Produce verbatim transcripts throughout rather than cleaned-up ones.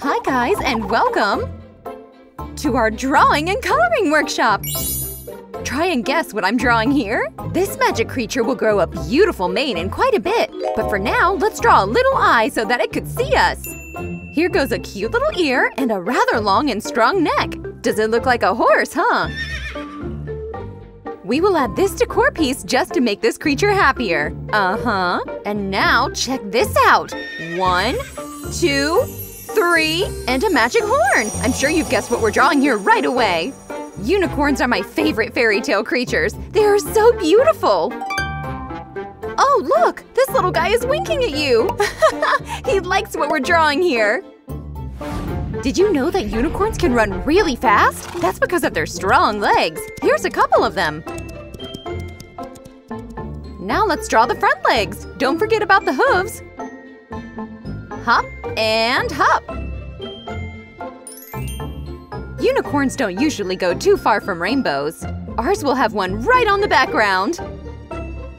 Hi guys, and welcome to our drawing and coloring workshop! Try and guess what I'm drawing here? This magic creature will grow a beautiful mane in quite a bit. But for now, let's draw a little eye so that it could see us. Here goes a cute little ear and a rather long and strong neck. Does it look like a horse, huh? We will add this decor piece just to make this creature happier. Uh-huh. And now check this out. One, two, three, and a magic horn! I'm sure you've guessed what we're drawing here right away. Unicorns are my favorite fairy tale creatures. They are so beautiful! Oh, look! This little guy is winking at you! He likes what we're drawing here! Did you know that unicorns can run really fast? That's because of their strong legs. Here's a couple of them. Now let's draw the front legs. Don't forget about the hooves. Hop and hop! Unicorns don't usually go too far from rainbows. Ours will have one right on the background.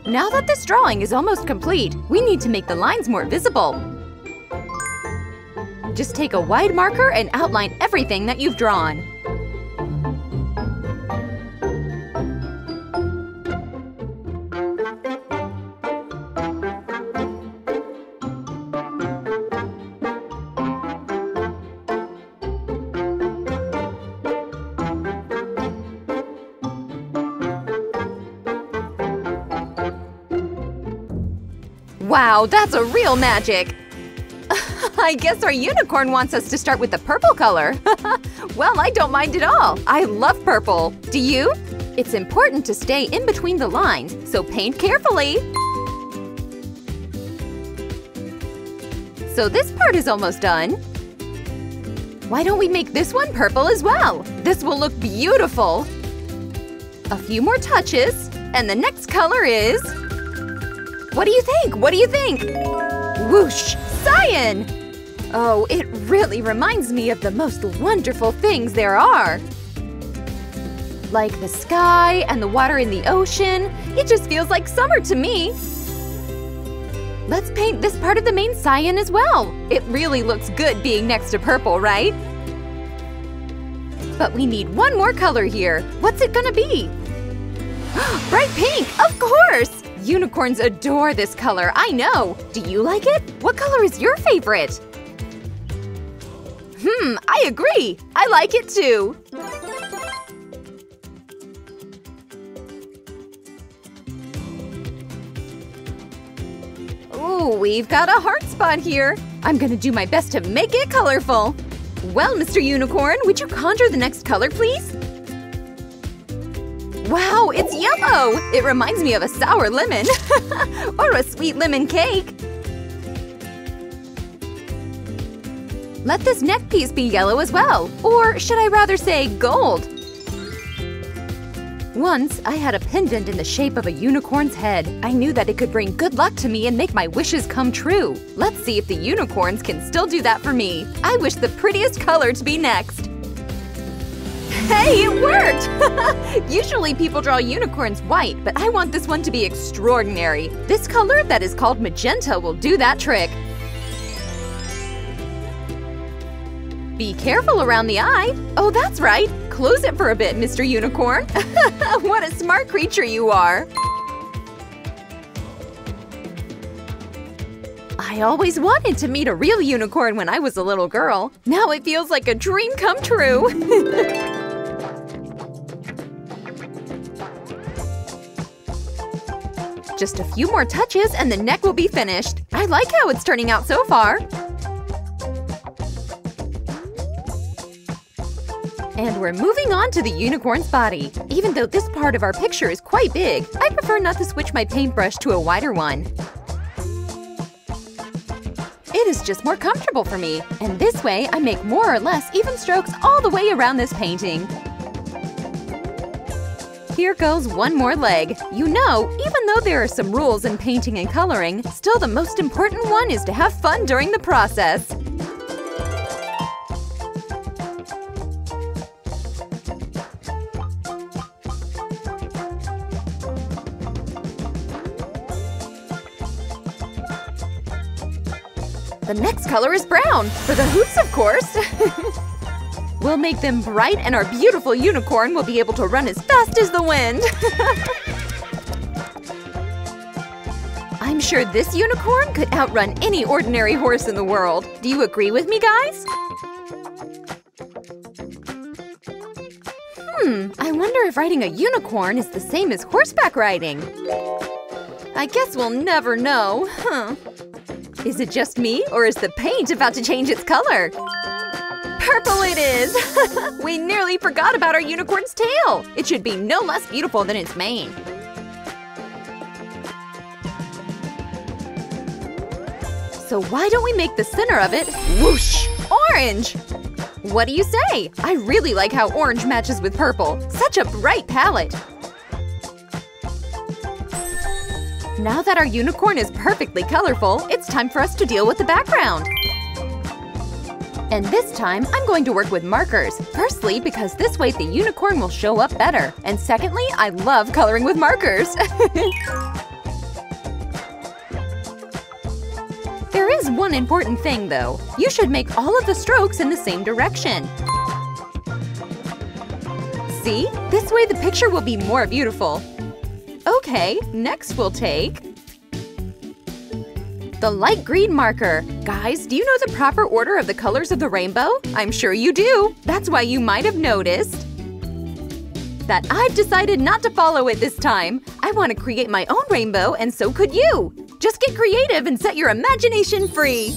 Now that this drawing is almost complete, we need to make the lines more visible. Just take a wide marker and outline everything that you've drawn. Wow, that's a real magic! I guess our unicorn wants us to start with the purple color. Well, I don't mind at all. I love purple. Do you? It's important to stay in between the lines, so paint carefully. So this part is almost done. Why don't we make this one purple as well? This will look beautiful. A few more touches, and the next color is… What do you think? What do you think? Whoosh! Cyan! Oh, it really reminds me of the most wonderful things there are. Like the sky and the water in the ocean. It just feels like summer to me. Let's paint this part of the mane cyan as well. It really looks good being next to purple, right? But we need one more color here. What's it gonna be? Bright pink! Of course! Unicorns adore this color, I know! Do you like it? What color is your favorite? Hmm, I agree! I like it too! Ooh, we've got a heart spot here! I'm gonna do my best to make it colorful! Well, Mister Unicorn, would you conjure the next color, please? Wow, it's yellow! It reminds me of a sour lemon. Or a sweet lemon cake. Let this neck piece be yellow as well. Or should I rather say gold? Once, I had a pendant in the shape of a unicorn's head. I knew that it could bring good luck to me and make my wishes come true. Let's see if the unicorns can still do that for me. I wish the prettiest color to be next. Hey, it worked! Usually people draw unicorns white, but I want this one to be extraordinary. This color that is called magenta will do that trick. Be careful around the eye. Oh, that's right. Close it for a bit, Mister Unicorn. What a smart creature you are. I always wanted to meet a real unicorn when I was a little girl. Now it feels like a dream come true. Just a few more touches and the neck will be finished. I like how it's turning out so far. And we're moving on to the unicorn's body. Even though this part of our picture is quite big, I prefer not to switch my paintbrush to a wider one. It is just more comfortable for me. And this way, I make more or less even strokes all the way around this painting. Here goes one more leg. You know, even though there are some rules in painting and coloring, still the most important one is to have fun during the process. The The next color is brown! For the hoops, of course! We'll make them bright and our beautiful unicorn will be able to run as fast as the wind! I'm sure this unicorn could outrun any ordinary horse in the world. Do you agree with me, guys? Hmm, I wonder if riding a unicorn is the same as horseback riding. I guess we'll never know, huh? Is it just me, or is the paint about to change its color? Purple it is! We nearly forgot about our unicorn's tail! It should be no less beautiful than its mane. So why don't we make the center of it, whoosh, orange? What do you say? I really like how orange matches with purple. Such a bright palette! Now that our unicorn is perfectly colorful, it's time for us to deal with the background. And this time, I'm going to work with markers. Firstly, because this way the unicorn will show up better. And secondly, I love coloring with markers. There is one important thing, though. You should make all of the strokes in the same direction. See? This way the picture will be more beautiful. Okay, next we'll take… the light green marker. Guys, do you know the proper order of the colors of the rainbow? I'm sure you do! That's why you might have noticed that I've decided not to follow it this time. I want to create my own rainbow, and so could you! Just get creative and set your imagination free!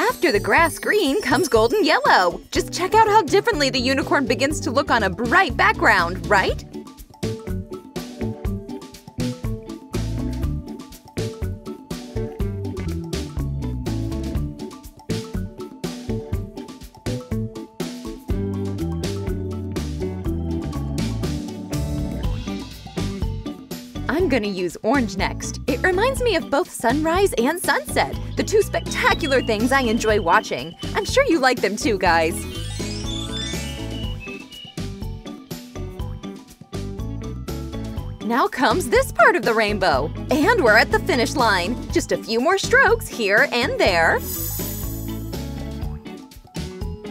After the grass green comes golden yellow. Just check out how differently the unicorn begins to look on a bright background, right? I'm gonna use orange next. It reminds me of both sunrise and sunset, the two spectacular things I enjoy watching. I'm sure you like them too, guys. Now comes this part of the rainbow. And we're at the finish line. Just a few more strokes here and there.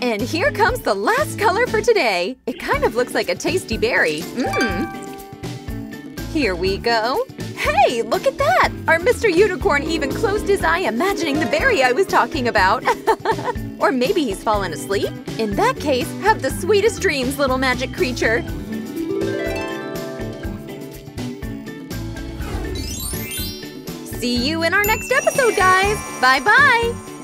And here comes the last color for today. It kind of looks like a tasty berry. Mmm. Here we go! Hey, look at that! Our Mister Unicorn even closed his eye imagining the berry I was talking about! Or maybe he's fallen asleep? In that case, have the sweetest dreams, little magic creature! See you in our next episode, guys! Bye-bye!